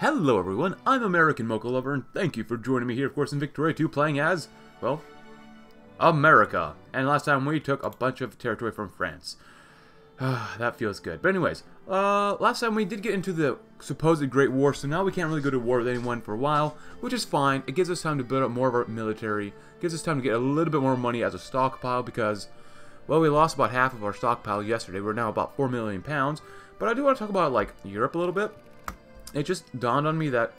Hello everyone, I'm American Mocha Lover, and thank you for joining me here, of course, in Victoria 2, playing as, well, America. And last time we took a bunch of territory from France. That feels good. But anyways, last time we did get into the supposed Great War, so now we can't really go to war with anyone for a while, which is fine. It gives us time to build up more of our military. It gives us time to get a little bit more money as a stockpile because, well, we lost about half of our stockpile yesterday. We're now about 4 million pounds. But I do want to talk about, like, Europe a little bit. It just dawned on me that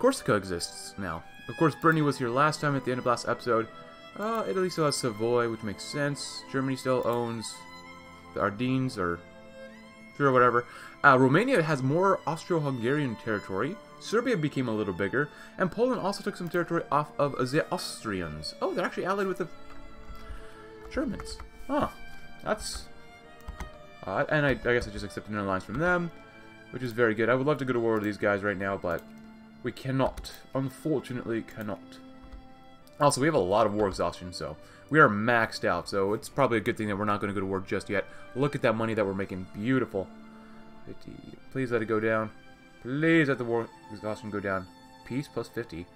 Corsica exists now. Of course, Brittany was here last time at the end of last episode. Italy still has Savoy, which makes sense. Germany still owns the Ardennes, or sure, whatever. Romania has more Austro-Hungarian territory. Serbia became a little bigger. And Poland also took some territory off of the Austrians. Oh, they're actually allied with the Germans. Huh. That's... and I guess I just accepted an alliance from them, which is very good. I would love to go to war with these guys right now, but we cannot. Unfortunately, cannot. Also, we have a lot of war exhaustion, so we are maxed out, so it's probably a good thing that we're not going to go to war just yet. Look at that money that we're making. Beautiful. 50. Please let it go down. Please let the war exhaustion go down. Peace plus 50.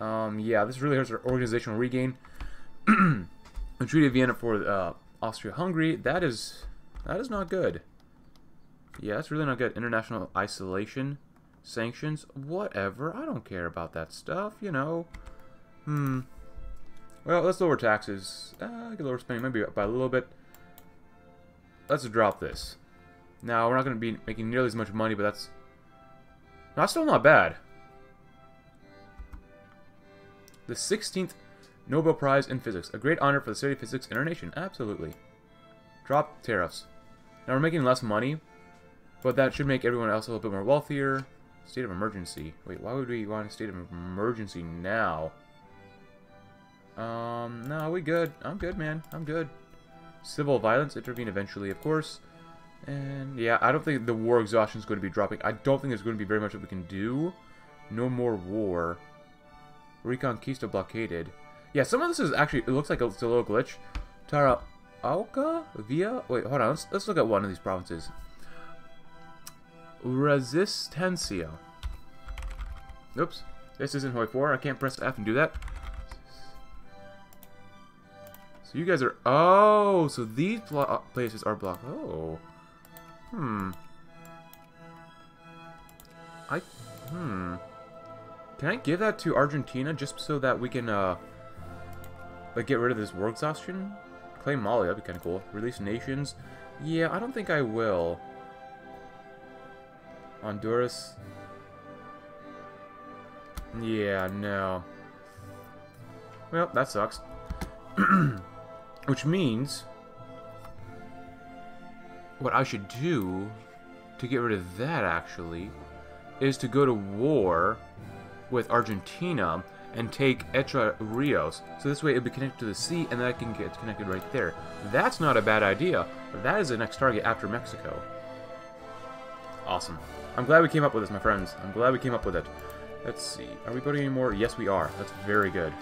Yeah, this really hurts our organizational regain. The Treaty of Vienna for Austria-Hungary, that is not good. Yeah, that's really not good. International isolation, sanctions, whatever. I don't care about that stuff, you know. Well, let's lower taxes. I could lower spending maybe by a little bit. Let's drop this. Now, we're not going to be making nearly as much money, but that's still not bad. The 16th Nobel Prize in Physics. A great honor for the study of physics in our nation. Absolutely. Drop tariffs. Now, we're making less money, but that should make everyone else a little bit more wealthier. State of emergency. Wait, why would we want a state of emergency now? No, we good. I'm good, man. I'm good. Civil violence. Intervene eventually, of course. And, yeah, I don't think the war exhaustion is going to be dropping. I don't think there's going to be very much that we can do. No more war. Reconquista blockaded. Yeah, some of this is actually... It looks like it's a little glitch. Tarauca? Via? Wait, hold on. Let's look at one of these provinces. Resistencia. Oops. This isn't Hoi 4. I can't press F and do that. So you guys are... Oh, so these places are blocked. Oh. Can I give that to Argentina just so that we can, like, get rid of this war exhaustion? Claim Mali. That'd be kind of cool. Release nations. Yeah, I don't think I will. Honduras. Yeah, no. Well, that sucks. Which means what I should do to get rid of that actually is to go to war with Argentina and take Entre Ríos. So this way it'll be connected to the sea and that can get connected right there. That's not a bad idea. That is the next target after Mexico. Awesome. I'm glad we came up with this, my friends. I'm glad we came up with it. Let's see. Are we building any more? Yes, we are. That's very good.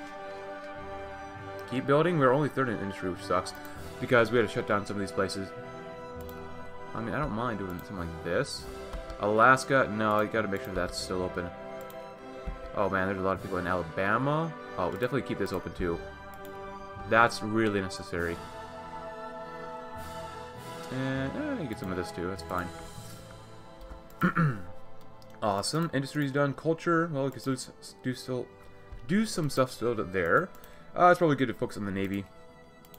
Keep building. We're only third in industry, which sucks, because we had to shut down some of these places. I mean, I don't mind doing something like this. Alaska? No, you gotta make sure that's still open. Oh man, there's a lot of people in Alabama. Oh, we'll definitely keep this open too. That's really necessary. And you can get some of this too, that's fine. Awesome. Industry's done. Culture. Well, we can still do some stuff still there. It's probably good to focus on the Navy.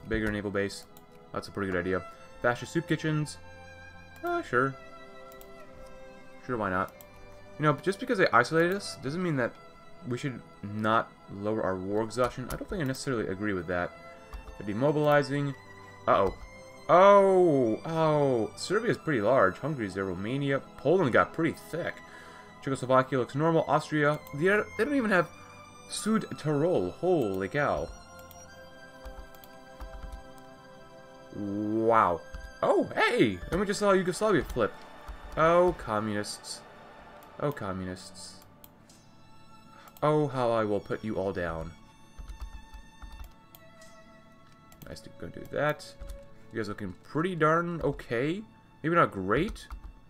Bigger naval base. That's a pretty good idea. Fascist soup kitchens. Sure. Sure, why not? You know, just because they isolate us doesn't mean that we should not lower our war exhaustion. I don't think I necessarily agree with that. They're demobilizing. Uh-oh. Oh, Serbia's pretty large. Hungary's there. Romania. Poland got pretty thick. Czechoslovakia looks normal. Austria. They don't even have... Sud-Tirol, holy cow. Wow. Oh, hey! And we just saw Yugoslavia flip. Oh, communists. Oh, communists. Oh, how I will put you all down. Nice to go do that. You guys looking pretty darn okay. Maybe not great,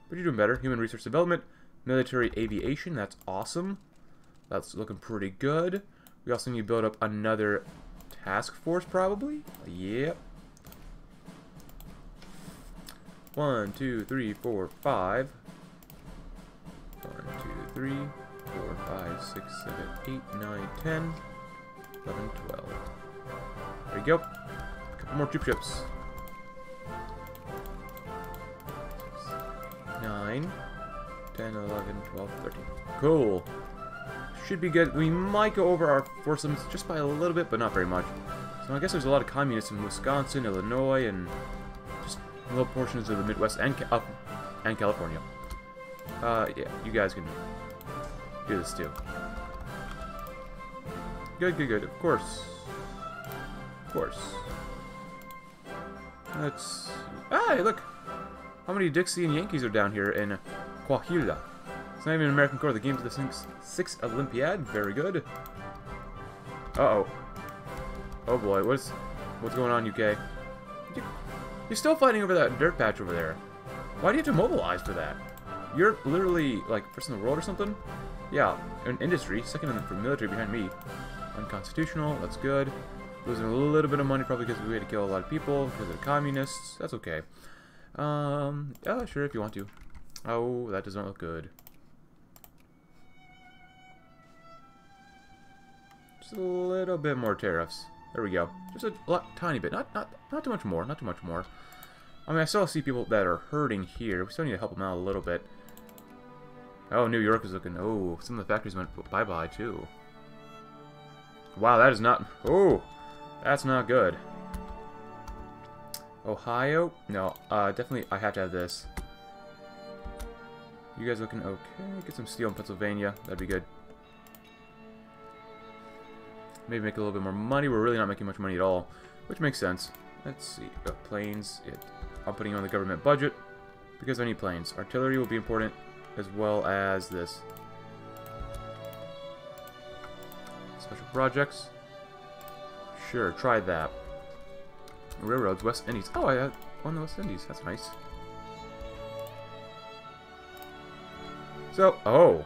but you're doing better. Human resource development. military aviation. That's awesome. That's looking pretty good. We also need to build up another task force, probably. Yep. 1, 2, 3, 4, 5. 1, 2, 3, 4, 5, 6, 7, 8, 9, 10. 11, 12. There you go. A couple more troop ships. 9, 10, 11, 12, 13. Cool. Should be good. We might go over our force limits just by a little bit, but not very much. So I guess there's a lot of communists in Wisconsin, Illinois, and just little portions of the Midwest and California. Yeah, you guys can do this too. Good, good, good. Of course. Of course. Let's... Hey, look! How many Dixie and Yankees are down here in Coahuila? It's not even an American Corps. The game's the 6th Olympiad. Very good. Uh-oh. Oh, boy. What's going on, UK? You're still fighting over that dirt patch over there. Why do you have to mobilize for that? You're literally, like, first in the world or something? Yeah. In industry. Second in the military behind me. Unconstitutional, that's good. Losing a little bit of money probably because we had to kill a lot of people because of the communists. That's okay. Yeah, sure, if you want to. Oh, that doesn't look good. Just a little bit more tariffs. There we go. Just a tiny bit. Not too much more. Not too much more. I mean, I still see people that are hurting here. We still need to help them out a little bit. Oh, New York is looking. Oh, some of the factories went bye-bye too. Wow, that is not... Oh, that's not good. Ohio? No, definitely I have to have this. You guys looking okay? Get some steel in Pennsylvania. That'd be good. Maybe make a little bit more money. We're really not making much money at all, which makes sense. Let's see. Planes. I'm putting on the government budget because I need planes. Artillery will be important as well as this. Special projects? Sure, try that. Railroads, West Indies. Oh, I have one in the West Indies. That's nice. So, oh.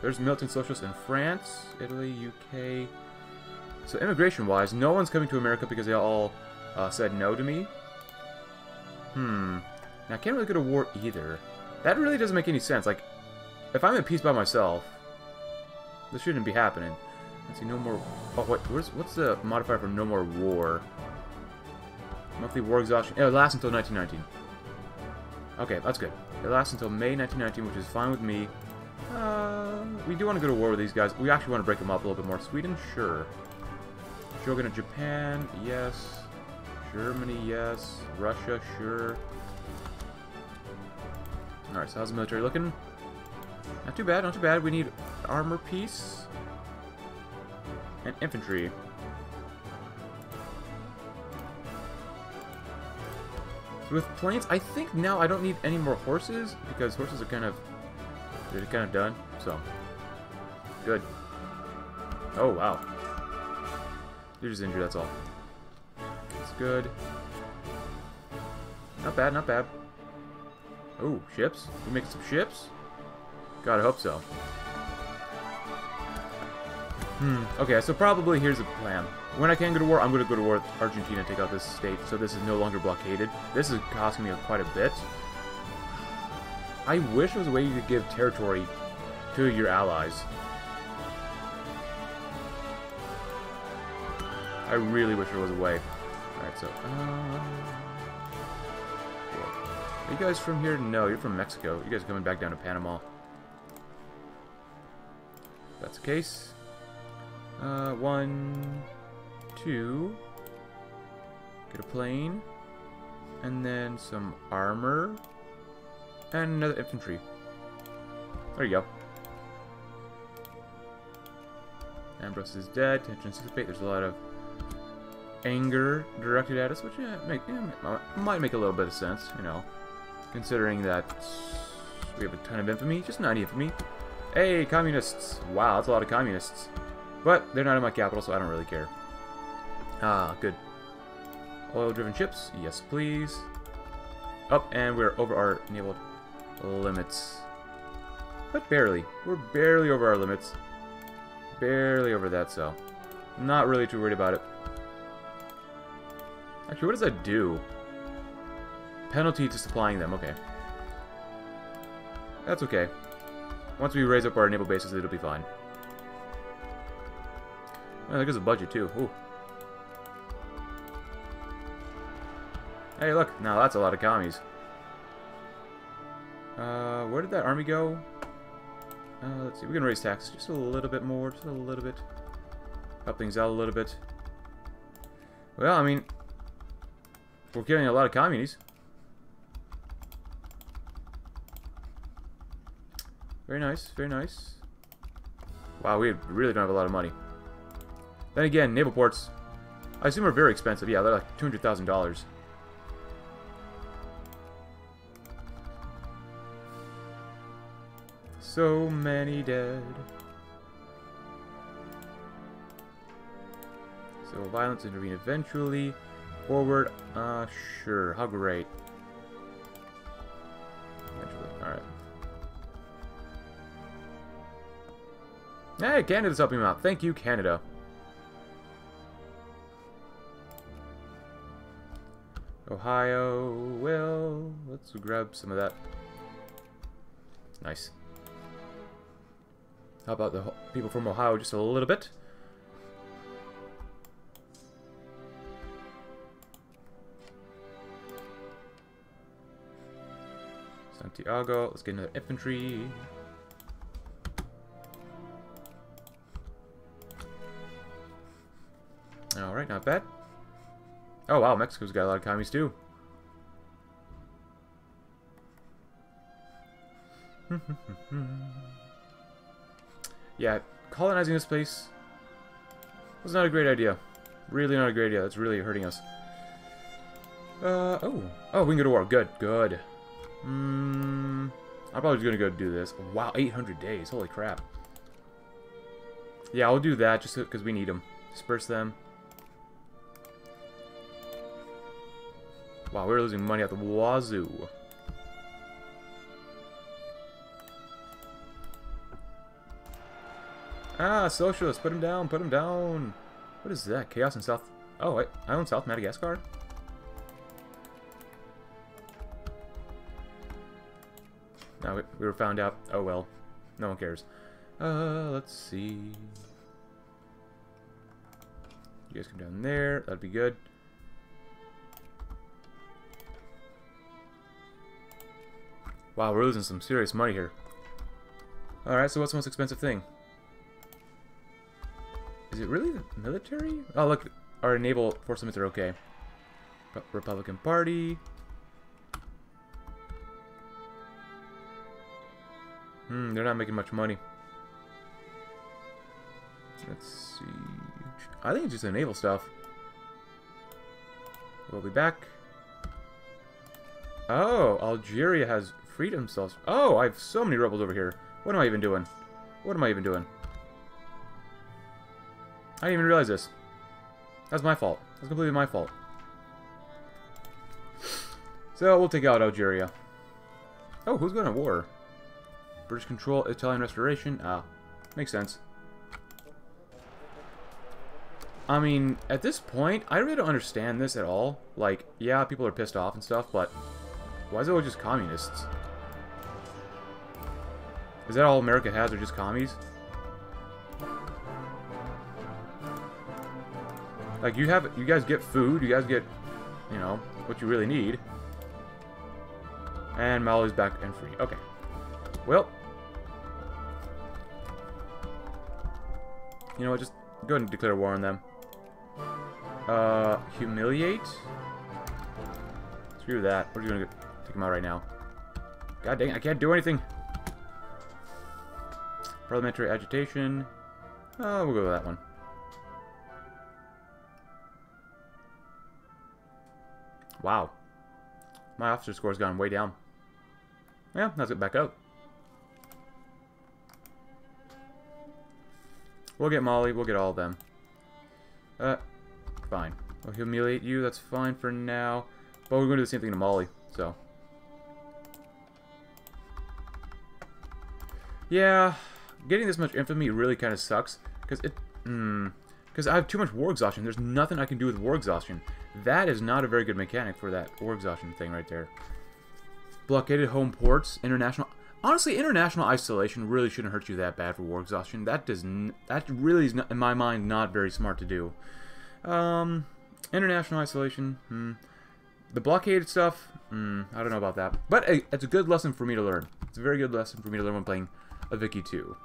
There's militant socialists in France, Italy, UK. So, immigration-wise, no one's coming to America because they all said no to me. Now, I can't really go to war either. That really doesn't make any sense. Like, if I'm at peace by myself, this shouldn't be happening. Let's see, no more... Oh, wait, what's the modifier for no more war? Monthly war exhaustion... It lasts until 1919. Okay, that's good. It lasts until May 1919, which is fine with me. We do want to go to war with these guys. We actually want to break them up a little bit more. Sweden? Sure. Shogun of Japan? Yes. Germany? Yes. Russia? Sure. Alright, so how's the military looking? Not too bad, not too bad. We need armor piece. And infantry. So with planes, I think now I don't need any more horses because horses are kind of done. So good. Oh wow, you're just injured. That's all. That's good. Not bad, not bad. Oh, ships. We make some ships. God, I hope so. Okay, so probably here's the plan. When I can go to war, I'm going to go to war with Argentina and take out this state, so this is no longer blockaded. This is costing me quite a bit. I wish there was a way you could give territory to your allies. I really wish there was a way. Alright, so... Are you guys from here? No, you're from Mexico. You guys are coming back down to Panama. If that's the case... 1, 2, get a plane, and then some armor, and another infantry. There you go. Ambrose is dead, tensions dissipate, there's a lot of anger directed at us, which might make a little bit of sense, you know, considering that we have a ton of infamy, just not infamy. Hey, communists! Wow, that's a lot of communists. But they're not in my capital, so I don't really care. Ah, good. Oil-driven ships, yes please. Up, and we're over our naval limits. But barely. We're barely over our limits. Barely over that, so. Not really too worried about it. Actually, what does that do? Penalty to supplying them. Okay. That's okay. Once we raise up our naval bases, it'll be fine. Oh, that gives a budget, too. Ooh. Hey, look. Now, that's a lot of commies. Where did that army go? Let's see. We can raise taxes just a little bit more. Just a little bit. Help things out a little bit. Well, I mean, we're killing a lot of communists. Very nice. Very nice. Wow, we really don't have a lot of money. Then again, naval ports, I assume, are very expensive. Yeah, they're like $200,000. So many dead. So violence intervened eventually. Forward, sure. How great. Eventually, alright. Hey, Canada's helping him out. Thank you, Canada. Ohio, well, let's grab some of that. Nice. How about the people from Ohio just a little bit? Santiago, let's get another infantry. Alright, not bad. Oh wow, Mexico's got a lot of commies too. Yeah, colonizing this place was not a great idea. Really not a great idea. That's really hurting us. Oh, we can go to war. Good, good. I'm probably just gonna go do this. Wow, 800 days. Holy crap. Yeah, I'll do that just because we need them. Disperse them. Wow, we're losing money at the wazoo. Ah, socialists, put him down, put him down. What is that? Chaos in South... Oh, wait, I own South Madagascar? No, we were found out. Oh, well. No one cares. Let's see. You guys come down there. That'd be good. Wow, we're losing some serious money here. Alright, so what's the most expensive thing? Is it really the military? Oh, look, our naval force limits are okay. Republican Party. They're not making much money. Let's see. I think it's just the naval stuff. We'll be back. Oh, Algeria has freed themselves. Oh, I have so many rebels over here. What am I even doing? What am I even doing? I didn't even realize this. That's my fault. That's completely my fault. So, we'll take out Algeria. Oh, who's going to war? British control, Italian restoration. Ah, makes sense. I mean, at this point, I really don't understand this at all. Like, yeah, people are pissed off and stuff, but why is it all just communists? Is that all America has, or just commies? Like, you guys get food, you guys get, you know, what you really need. And Mali's back and free. Okay. Well. You know what, just go ahead and declare war on them. Humiliate? Screw that. We're just gonna take them out right now. God dang it, I can't do anything! Parliamentary agitation. Oh, we'll go with that one. Wow. My officer score's gone way down. Yeah, let's get back up. We'll get Mali, we'll get all of them. Fine. We'll humiliate you, that's fine for now. But we're going to do the same thing to Mali, so. Yeah, getting this much infamy really kind of sucks, because it, because I have too much war exhaustion. There's nothing I can do with war exhaustion. That is not a very good mechanic for that war exhaustion thing right there. Blockaded home ports, international... Honestly, international isolation really shouldn't hurt you that bad for war exhaustion. That does that really is, in my mind, not very smart to do. International isolation, The blockaded stuff, I don't know about that. But hey, it's a good lesson for me to learn. It's a very good lesson for me to learn when playing a Vicky 2.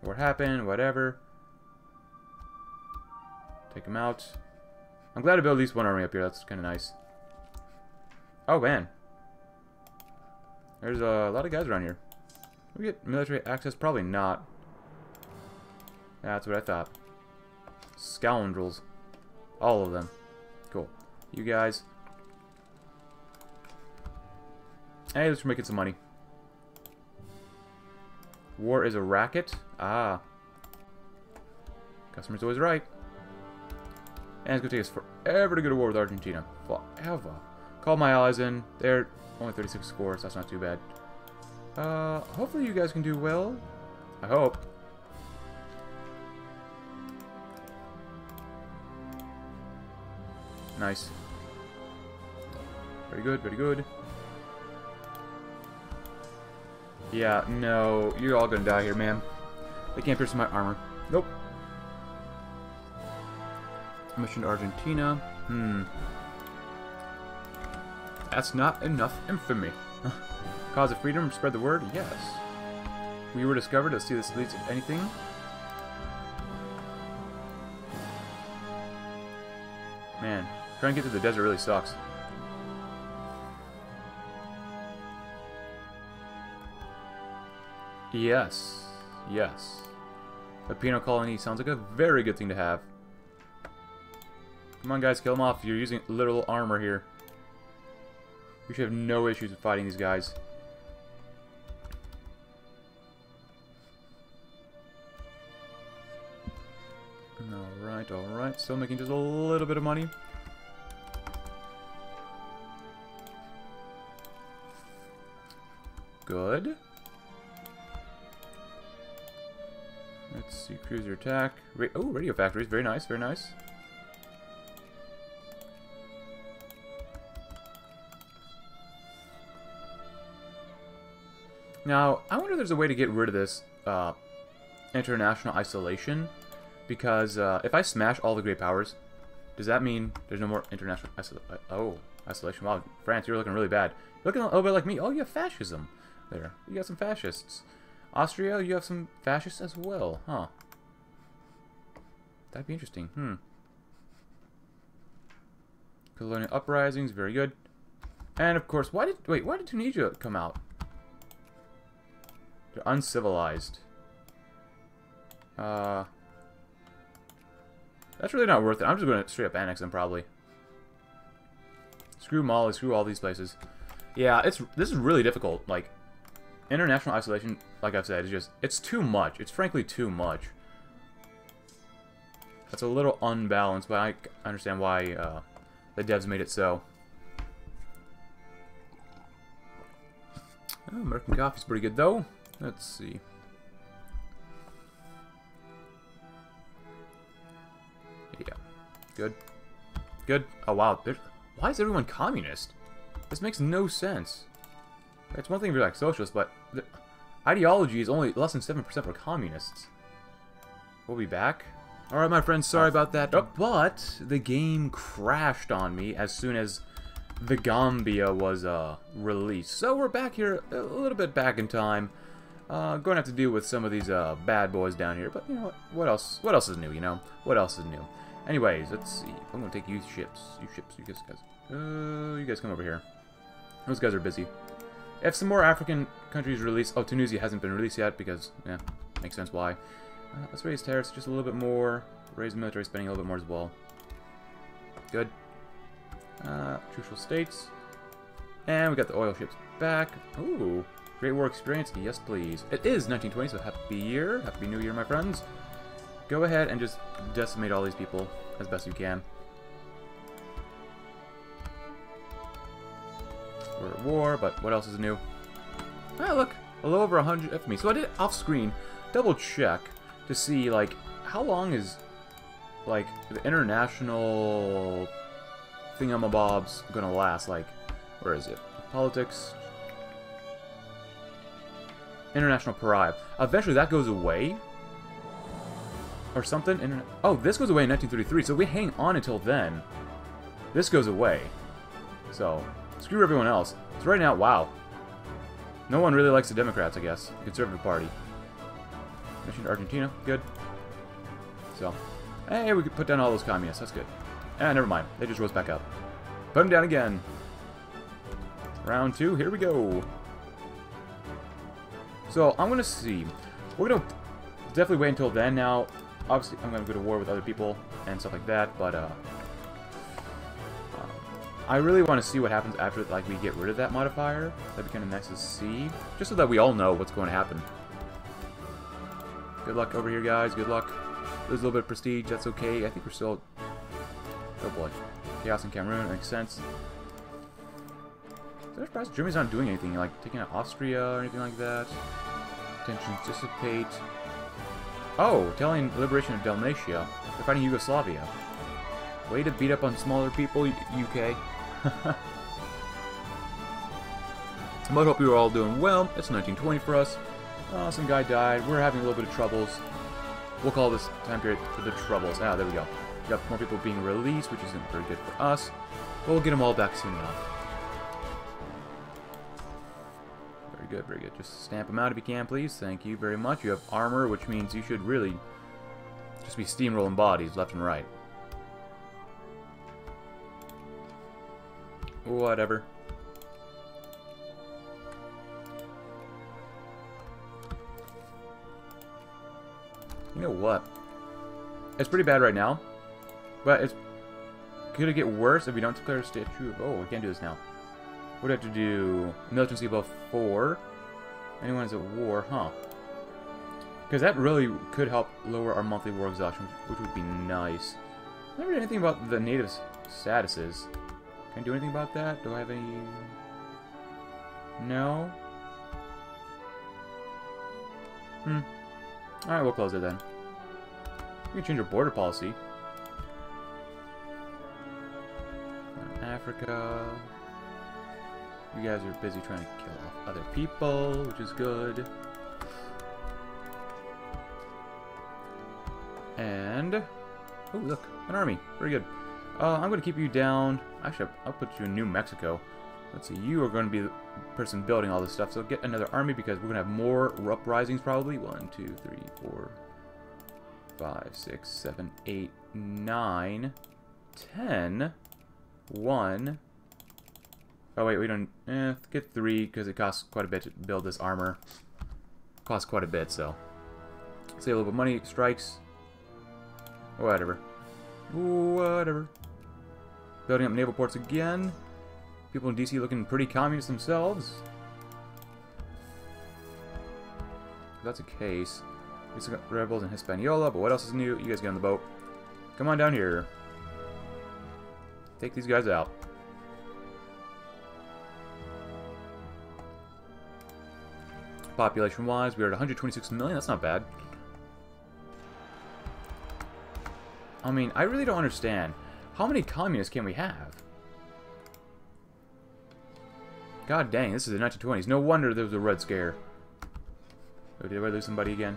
What happened, whatever. Take him out. I'm glad to build at least one army up here. That's kind of nice. Oh, man. There's a lot of guys around here. We get military access? Probably not. That's what I thought. Scoundrels. All of them. Cool. You guys. Hey, let's make it some money. War is a racket. Ah. Customer's always right. And it's going to take us forever to go to war with Argentina. Forever. Call my allies in. They're only 36 scores. That's not too bad. Hopefully you guys can do well. I hope. Nice. Very good, very good. Yeah, no. You're all gonna die here, man. They can't pierce my armor. Nope. Mission to Argentina. That's not enough infamy. Cause of freedom, spread the word? Yes. We were discovered. Let's see if this leads to anything. Man, trying to get to the desert really sucks. Yes. Yes. A penal colony sounds like a very good thing to have. Come on, guys, kill them off. You're using literal armor here. We should have no issues with fighting these guys. Alright, alright. Still making just a little bit of money. Good. Let's see. Cruiser attack. Oh, radio factories. Very nice, very nice. Now, I wonder if there's a way to get rid of this international isolation, because if I smash all the great powers, does that mean there's no more international isolation? Wow, France, you're looking really bad. You're looking a little bit like me. Oh, you have fascism there. You got some fascists. Austria, you have some fascists as well, huh? That'd be interesting. Colonial uprisings, very good. And of course, why did Tunisia come out? They're uncivilized. That's really not worth it. I'm just going to straight up annex them, probably. Screw Mali, screw all these places. Yeah, this is really difficult. Like, international isolation, like I've said, is just... It's too much. It's frankly too much. That's a little unbalanced, but I understand why the devs made it so. Oh, American coffee's pretty good, though. Let's see. Yeah. Good. Good. Oh, wow. Why is everyone communist? This makes no sense. It's one thing if you're like socialist, but the ideology is only less than 7% for communists. We'll be back. Alright, my friends. Sorry about that. Oh, but the game crashed on me as soon as the Gambia was released. So we're back here, a little bit back in time. Going to have to deal with some of these bad boys down here, but you know what? What else is new, you know? What else is new? Anyways, let's see. I'm going to take you ships. You guys come over here. Those guys are busy. If some more African countries release... Oh, Tunisia hasn't been released yet because, yeah, makes sense why. Let's raise tariffs just a little bit more. Raise military spending a little bit more as well. Good. Crucial states. And we got the oil ships back. Ooh. Great War experience. Yes, please. It is 1920, so happy year. Happy New Year, my friends. Go ahead and just decimate all these people as best you can. We're at war, but what else is new? Ah, look, a little over 100 FME. So I did off screen double check to see like how long is like the international thingamabob's gonna last. Like, where is it? Politics. International pariah. Eventually that goes away. Or something. Oh, this goes away in 1933, so we hang on until then. This goes away. So, screw everyone else. So right now, wow. No one really likes the Democrats, I guess. Conservative Party. Mission to Argentina. Good. So, hey, we could put down all those communists. That's good. Ah, never mind. They just rose back up. Put them down again. Round two. Here we go. So, I'm going to see. We're going to definitely wait until then now. Obviously, I'm going to go to war with other people and stuff like that, but I really want to see what happens after, like, we get rid of that modifier. That'd be kind of nice to see, just so that we all know what's going to happen. Good luck over here, guys. Good luck. There's a little bit of prestige. That's okay. I think we're still... Oh, boy. Chaos in Cameroon. Makes sense. I'm surprised Germany's not doing anything, like taking out Austria or anything like that. Tensions dissipate. Oh, Italian liberation of Dalmatia. They're fighting Yugoslavia. Way to beat up on smaller people, UK. I might hope you are all doing well. It's 1920 for us. Some guy died. We're having a little bit of troubles. We'll call this time period for the troubles. Ah, there we go. We got more people being released, which isn't very good for us. But we'll get them all back soon enough. Good, very good. Just stamp them out if you can, please. Thank you very much. You have armor, which means you should really just be steamrolling bodies left and right. Whatever. You know what? It's pretty bad right now, but it's gonna get worse if we don't declare a statue of... Oh, we can't do this now. What do I have to do? Militancy above 4. Anyone is at war, huh? Because that really could help lower our monthly war exhaustion, which would be nice. I never did anything about the native statuses. Can I do anything about that? Do I have any... No? Alright, we'll close it then. We can change our border policy. Africa... You guys are busy trying to kill off other people, which is good. And... Oh, look. An army. Very good. I'm going to keep you down. Actually, I'll put you in New Mexico. Let's see. You are going to be the person building all this stuff, so get another army because we're going to have more uprisings probably. 1, 2, 3, 4, 5, 6, 7, 8, 9, 10, 1... Oh wait, we don't... get 3, because it costs quite a bit to build this armor. Costs quite a bit, so... Save a little bit of money, strikes... Whatever. Whatever. Building up naval ports again. People in DC looking pretty communist themselves. If that's the case. We still got rebels in Hispaniola, but what else is new? You guys get on the boat. Come on down here. Take these guys out. Population-wise, we are at 126 million. That's not bad. I mean, I really don't understand. How many communists can we have? God dang, this is the 1920s. No wonder there was a Red Scare. Oh, did I lose somebody again?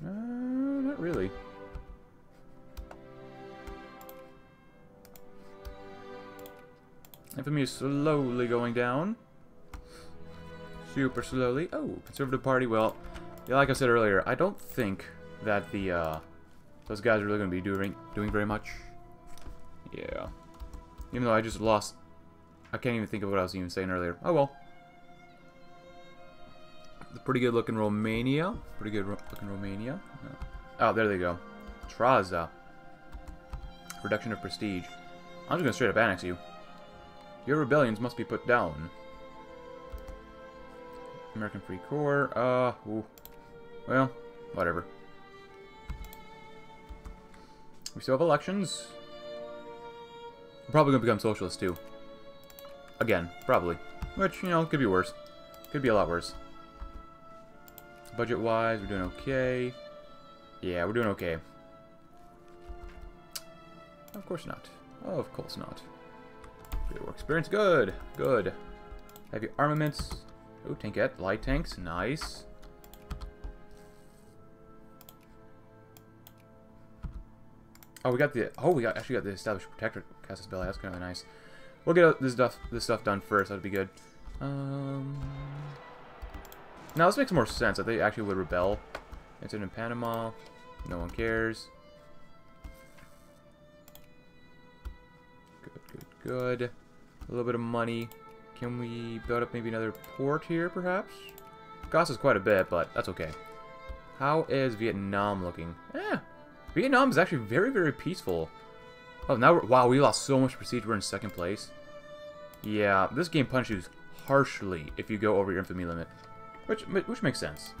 Not really. Infamy is slowly going down. Super slowly. Oh, Conservative Party. Well, yeah, like I said earlier, I don't think that the those guys are really going to be doing very much. Yeah. Even though I just lost, I can't even think of what I was even saying earlier. Oh well. The pretty good looking Romania. Pretty good looking Romania. Oh, there they go. Traza. Reduction of prestige. I'm just going to straight up annex you. Your rebellions must be put down. American Free Corps, ooh. Well, whatever. We still have elections. We're probably going to become socialist, too. Again, probably. Which, you know, could be worse. Could be a lot worse. Budget-wise, we're doing okay. Yeah, we're doing okay. Of course not. Oh, of course not. Great war experience. Good. Good. Heavy armaments. Oh, tankette. Light tanks. Nice. Oh, we got the... Oh, we got actually got the established protector, Casus Belli. That's kind of nice. We'll get this stuff done first. That'd be good. Now this makes more sense. I think they actually would rebel. It's in Panama. No one cares. Good, good, good. A little bit of money. Can we build up maybe another port here, perhaps? Costs us quite a bit, but that's okay. How is Vietnam looking? Eh. Vietnam is actually very, very peaceful. Oh, now we're... Wow, we lost so much prestige. We're in second place. Yeah, this game punishes harshly if you go over your infamy limit. Which makes sense.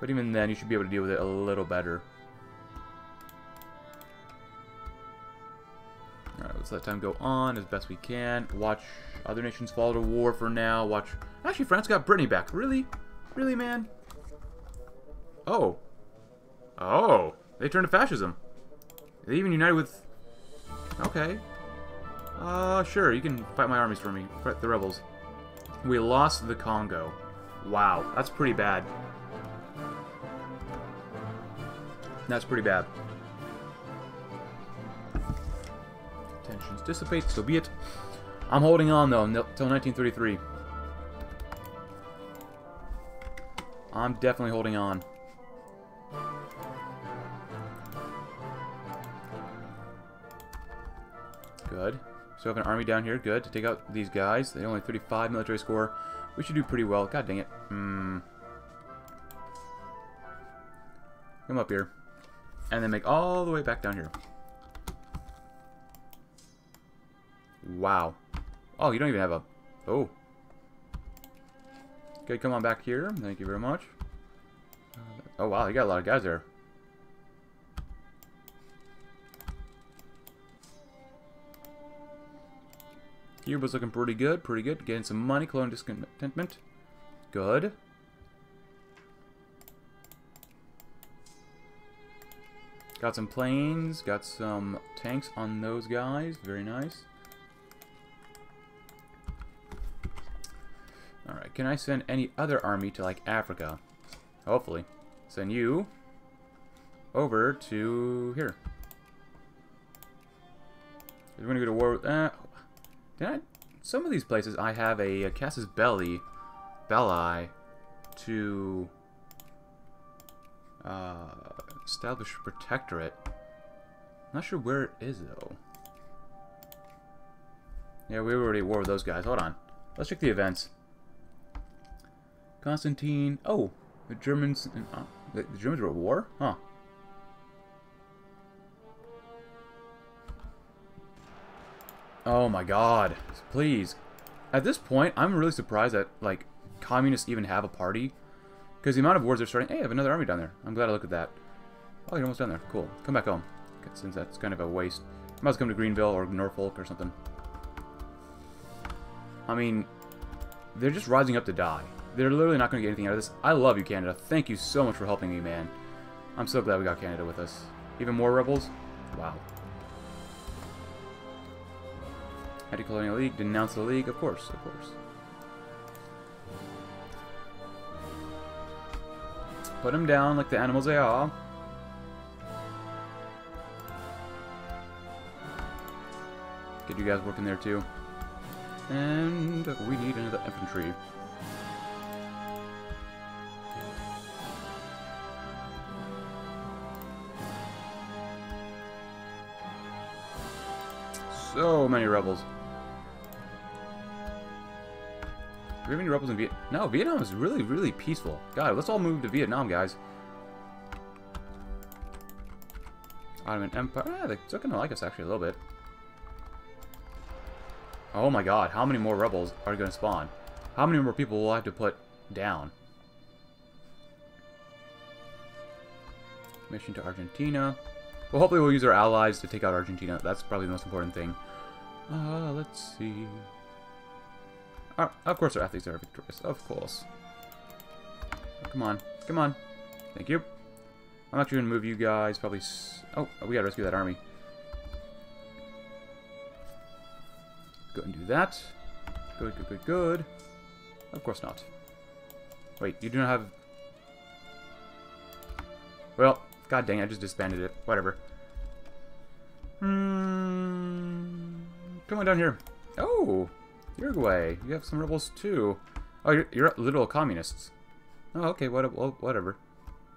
But even then, you should be able to deal with it a little better. Alright, let's let time go on as best we can. Watch other nations fall to war for now. Watch... Actually, France got Brittany back. Really? Really, man? Oh. Oh. They turned to fascism. They even united with... Okay. Sure, you can fight my armies for me. Fight the rebels. We lost the Congo. Wow, that's pretty bad. That's pretty bad. Tensions dissipate, so be it. I'm holding on, though, until 1933. I'm definitely holding on. Good. So we have an army down here, good, to take out these guys. They only have 35 military score. We should do pretty well. God dang it. Come up here. And then make all the way back down here. Wow. Oh, you don't even have a... Oh. Okay, come on back here. Thank you very much. Oh, wow, you got a lot of guys there. Cuba's looking pretty good, pretty good. Getting some money, colonial discontentment. Good. Got some planes, got some tanks on those guys. Very nice. Alright, can I send any other army to, like, Africa? Hopefully. Send you over to here. We're going to go to war with... some of these places I have a Casus Belli to establish protectorate. Not sure where it is though. Yeah, we were already at war with those guys. Hold on, let's check the events. Constantine. Oh, the Germans. The Germans were at war, huh? Oh my god, please. At this point, I'm really surprised that, like, communists even have a party. Because the amount of wars they're starting... Hey, I have another army down there. I'm glad I looked at that. Oh, you're almost down there. Cool. Come back home. Since that's kind of a waste. I might as well come to Greenville or Norfolk or something. I mean, they're just rising up to die. They're literally not going to get anything out of this. I love you, Canada. Thank you so much for helping me, man. I'm so glad we got Canada with us. Even more rebels? Wow. Anti-Colonial League, denounce the League, of course, of course. Put them down like the animals they are. Get you guys working there too. And we need another infantry. So many rebels. Do we have any rebels in Vietnam? No, Vietnam is really, really peaceful. God, let's all move to Vietnam, guys. Ottoman Empire. Ah, they're going to like us, actually, a little bit. Oh, my God. How many more rebels are going to spawn? How many more people will I have to put down? Mission to Argentina. Well, hopefully we'll use our allies to take out Argentina. That's probably the most important thing. Let's see... Of course our athletes are victorious. Of course. Oh, come on. Come on. Thank you. I'm actually going to move you guys probably... Oh, we got to rescue that army. Go and do that. Good, good, good, good. Of course not. Wait, you do not have... Well, god dang, I just disbanded it. Whatever. Come on down here. Oh, Uruguay. You have some rebels too. Oh, you're literal communists. Oh, okay, whatever.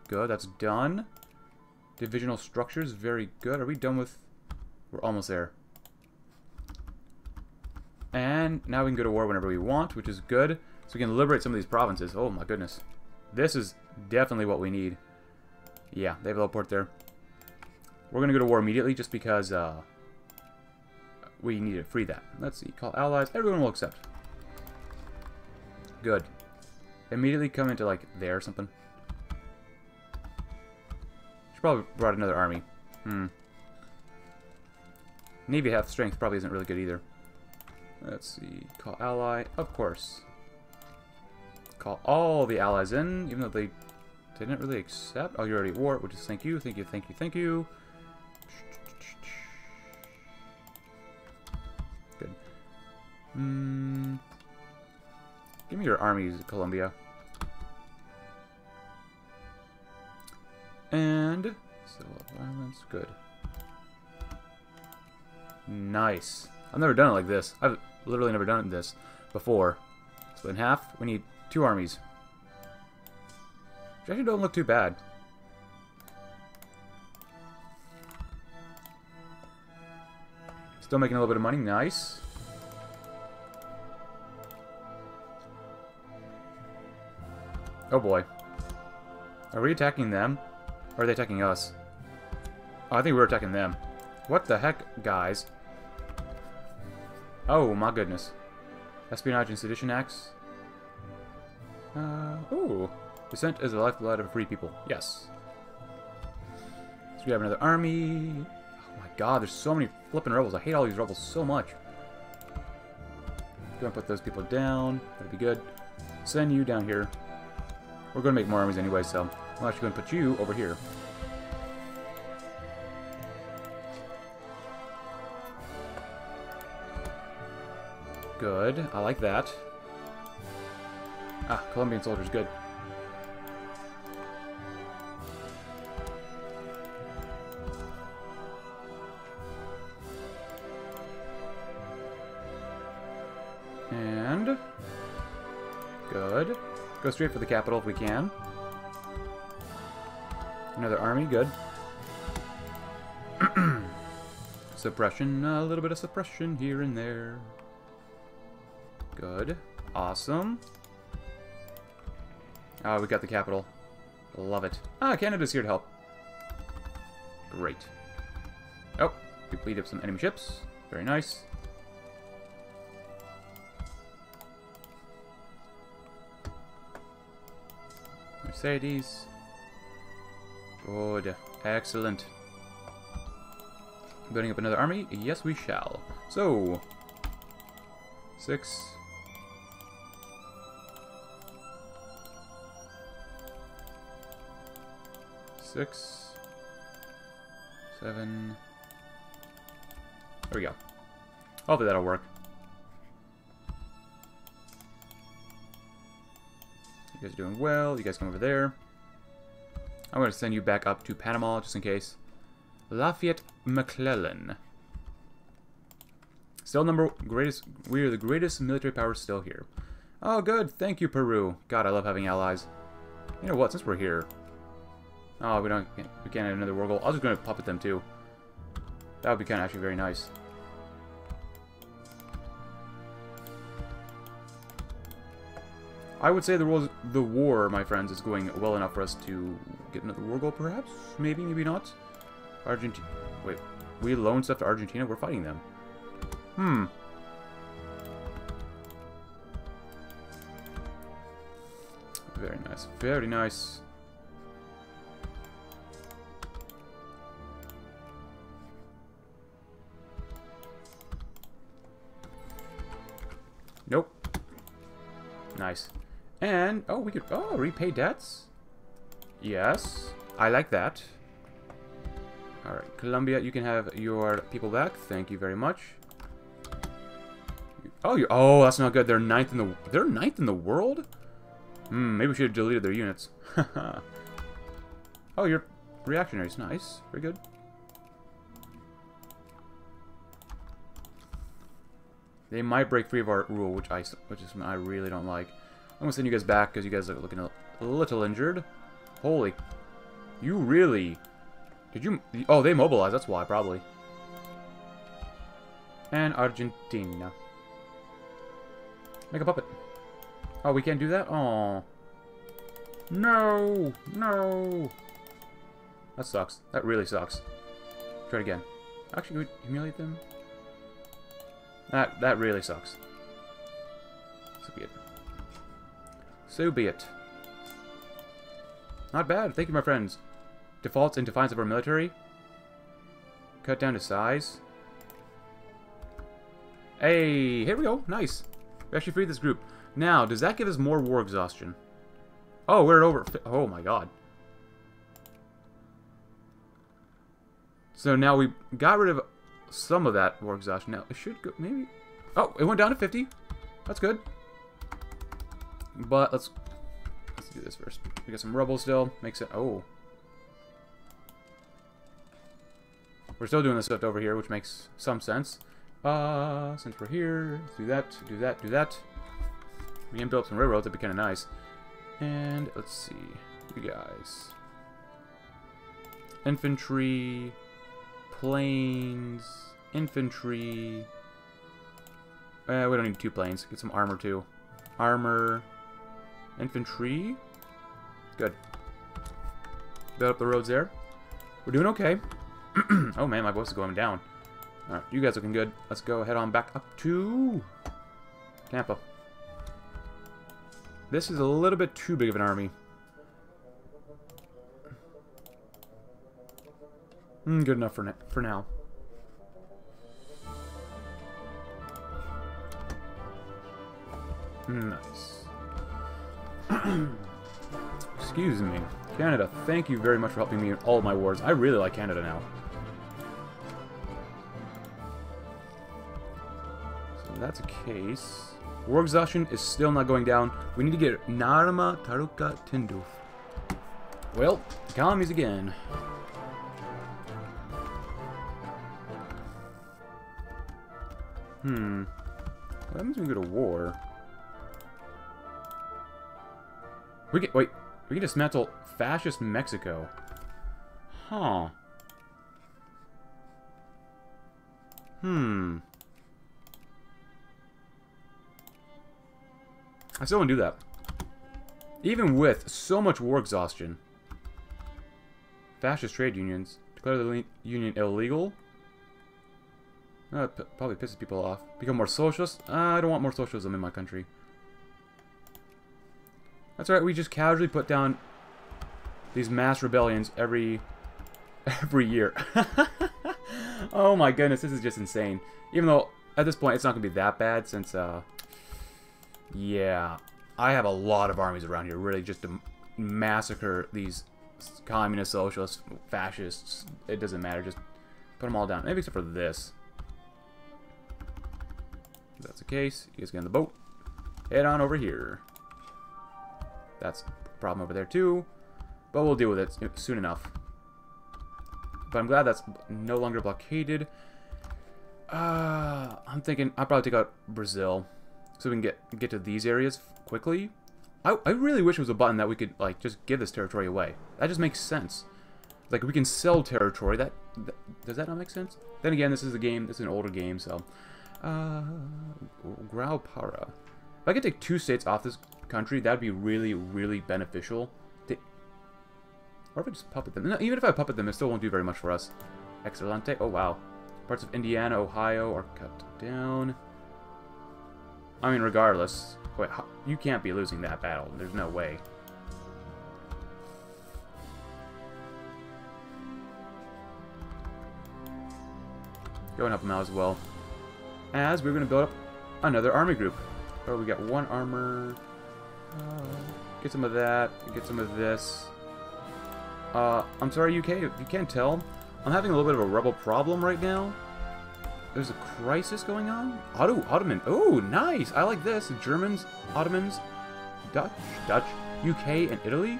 Good, that's done. Divisional structures, very good. Are we done with... We're almost there. And now we can go to war whenever we want, which is good. So we can liberate some of these provinces. Oh my goodness. This is definitely what we need. Yeah, they have a little port there. We're going to go to war immediately just because we need to free that. Let's see. Call allies. Everyone will accept. Good. Immediately come into like there or something. Should probably brought another army. Navy half strength probably isn't really good either. Let's see. Call ally. Of course. Call all the allies in, even though they didn't really accept. Oh, you're already at war, which is thank you, thank you, thank you, thank you. Good. Give me your armies, Columbia. And civil violence. Good. Nice. I've never done it like this. I've literally never done this before. So in half, we need two armies. Which actually don't look too bad. Still making a little bit of money. Nice. Oh boy. Are we attacking them? Or are they attacking us? Oh, I think we're attacking them. What the heck, guys? Oh my goodness. Espionage and sedition acts. Ooh. Dissent is the lifeblood of free people. Yes. So we have another army. Oh my god, there's so many flipping rebels. I hate all these rebels so much. Gonna put those people down. That'd be good. Send you down here. We're gonna make more armies anyway, so I'm actually gonna put you over here. Good. I like that. Ah, Colombian soldiers. Good. And... Good. Go straight for the capital if we can. Another army. Good. Suppression. A little bit of suppression here and there. Good. Awesome. Ah, we got the capital. Love it. Ah, Canada's here to help. Great. Oh, we bleed up some enemy ships. Very nice. Mercedes. Good. Excellent. Building up another army? Yes, we shall. So, 6... Six, seven, there we go. Hopefully that'll work. You guys are doing well. You guys come over there. I'm going to send you back up to Panama just in case. Lafayette McClellan. Still greatest. We are the greatest military power still here. Oh, good. Thank you, Peru. God, I love having allies. You know what? Since we're here... Oh, we can't have another war goal. I was just going to puppet them too. That would be kind of actually very nice. I would say the war, my friends, is going well enough for us to get another war goal, perhaps? Maybe, maybe not. Argentina. Wait, we loan stuff to Argentina? We're fighting them. Very nice. Very nice. Nope. nice. And, oh, we could, oh, repay debts. Yes, I like that. All right, Colombia, you can have your people back. Thank you very much. Oh, you, oh, that's not good. They're ninth in the world. Hmm, maybe we should have deleted their units. Oh, you're reactionaries. Nice, very good. They might break free of our rule, which I really don't like. I'm gonna send you guys back because you guys are looking a little injured. Holy, you really. Did you... Oh, they mobilized. That's why, probably. And Argentina. Make a puppet. Oh, we can't do that? Oh. No. No. That sucks. That really sucks. Try it again. Actually, can we humiliate them? That really sucks. So be it. So be it. Not bad. Thank you, my friends. Defaults in defiance of our military. Cut down to size. Hey, here we go. Nice. We actually freed this group. Now, does that give us more war exhaustion? Oh, we're over. Oh my god. So now we got rid of some of that war exhaustion. Now, it should go, maybe. Oh, it went down to 50. That's good. But let's do this first. We got some rubble still. Makes it, oh. We're still doing this stuff over here, which makes some sense. Since we're here, let's do that, do that, do that. We can build up some railroads, that'd be kind of nice. And, let's see. You guys. Infantry. Planes. Infantry. We don't need two planes. Get some armor, too. Armor. Infantry. Good. Build up the roads there. We're doing okay. Oh man, my voice is going down. Alright, you guys looking good. Let's go head on back up to Tampa. This is a little bit too big of an army. Good enough for now. Nice. Excuse me. Canada, thank you very much for helping me in all of my wars. I really like Canada now. So that's a case. War exhaustion is still not going down. We need to get Narma Taruka Tinduf. Well, colonies again. What happens when we go to war? We get... Wait. We can dismantle fascist Mexico. Huh. I still wouldn't do that. Even with so much war exhaustion. Fascist trade unions. Declare the union illegal. That probably pisses people off. Become more socialist. I don't want more socialism in my country. That's right, we just casually put down these mass rebellions every year. Oh my goodness, this is just insane. Even though, at this point, it's not going to be that bad since, yeah, I have a lot of armies around here, really, just to massacre these communists, socialists, fascists. It doesn't matter, just put them all down. Maybe except for this. If that's the case, you guys get on the boat. Head on over here. That's a problem over there too, but we'll deal with it soon enough. But I'm glad that's no longer blockaded. I'm thinking I'll probably take out Brazil, so we can get to these areas quickly. I really wish it was a button that we could like just give this territory away. That just makes sense. Like we can sell territory. That does that not make sense? Then again, this is a game. This is an older game, so Grau Para. If I could take two states off this country, that'd be really, really beneficial. Or if I just puppet them. No, even if I puppet them, it still won't do very much for us. Excelente. Oh, wow. Parts of Indiana, Ohio are cut down. I mean, regardless. Wait, you can't be losing that battle. There's no way. Go and help them out as well. As we're going to build up another army group. Oh, we got one armor. Get some of that, get some of this. I'm sorry, UK, if you can't tell, I'm having a little bit of a rebel problem right now. There's a crisis going on. Ottoman. Oh, nice. I like this. Germans, Ottomans, Dutch, UK, and Italy.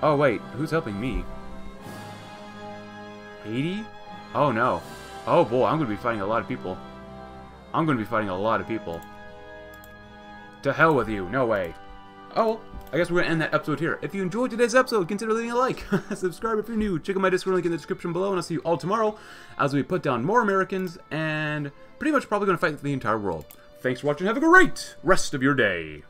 Oh, wait. Who's helping me? Haiti? Oh, no. Oh, boy. I'm going to be fighting a lot of people. I'm going to be fighting a lot of people. To hell with you. No way. Oh, well, I guess we're going to end that episode here. If you enjoyed today's episode, consider leaving a like. Subscribe if you're new. Check out my Discord link in the description below, and I'll see you all tomorrow as we put down more Americans and pretty much probably going to fight the entire world. Thanks for watching. Have a great rest of your day.